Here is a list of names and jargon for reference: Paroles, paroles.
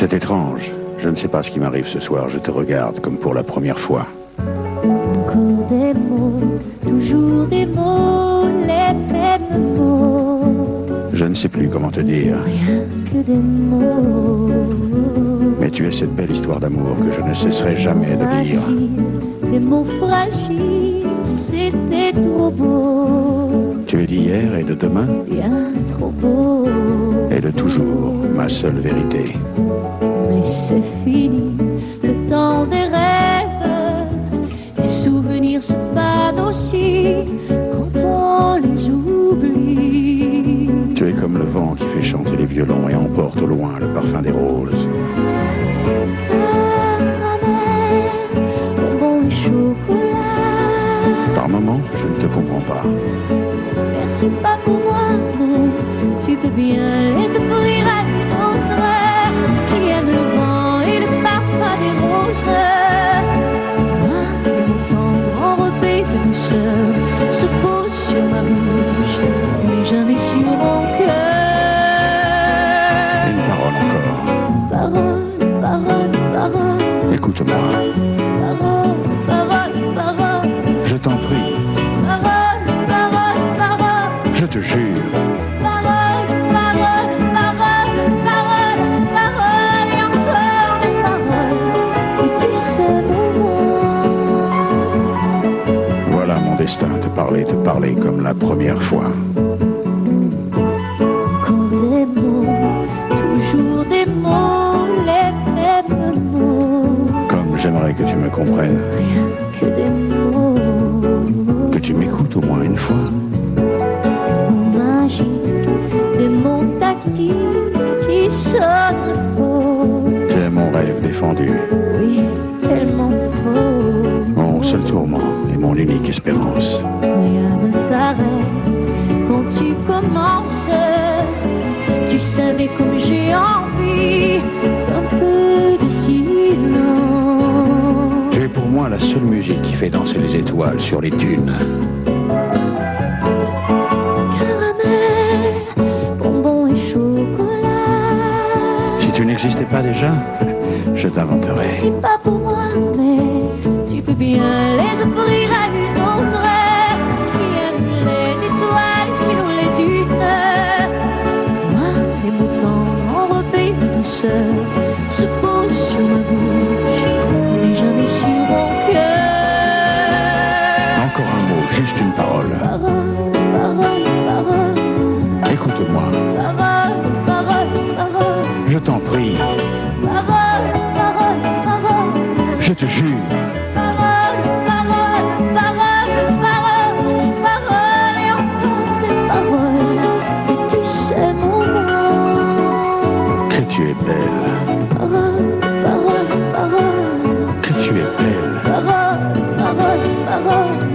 C'est étrange. Je ne sais pas ce qui m'arrive ce soir. Je te regarde comme pour la première fois. Encore des mots, toujours des mots, les mêmes mots. Je ne sais plus comment te dire. Rien que des mots. Mais tu es cette belle histoire d'amour que je ne cesserai jamais de vivre. Des mots fragiles, c'était trop beau. Tu es d'hier et de demain. Bien trop beau. Et de toujours, ma seule vérité. Mais c'est fini, le temps des rêves. Les souvenirs se perdent aussi quand on les oublie. Tu es comme le vent qui fait chanter les violons et emporte au loin le parfum des roses. Par moments, je ne te comprends pas. Merci pas pour moi, mais tu peux bien les ouvrir à tes montres qui aiment le vent et le parfum des roses. Moi, mon tendre enrobé de douceur se pose sur ma bouche, mais jamais sur mon cœur. Une parole encore. Parole, parole, parole. Écoute-moi. Je te jure. Paroles, paroles, paroles, paroles, paroles et encore des paroles. Et tu sais moi. Voilà mon destin, te parler comme la première fois. Quand des mots, toujours des mots, les mêmes mots. Comme j'aimerais que tu me comprennes. Rien que des mots. Que tu m'écoutes au moins une fois. Oui, tellement faux. Mon seul tourment et mon unique espérance. Rien ne t'arrête quand tu commences. Si tu savais comme j'ai envie d'un peu de silence. Tu es pour moi la seule musique qui fait danser les étoiles sur les dunes. Caramel, bonbons et chocolat. Si tu n'existais pas déjà, je t'inventerai. C'est pas pour moi, mais tu peux bien les ouvrir à une autre qui aime les étoiles sur les dunes. Moi, les mots tendres enrobés de douceur se posent sur ma bouche, mais jamais sur mon cœur. Encore un mot, juste une parole. Parole, parole, parole. Écoute-moi. Parole, parole, parole. Je t'en prie. Parole. Je te jure. Parole, parole, parole, parole, parole et encore des paroles. Et tu sais mon nom. Que tu es belle. Parole, parole, parole. Que tu es belle. Parole, parole, parole.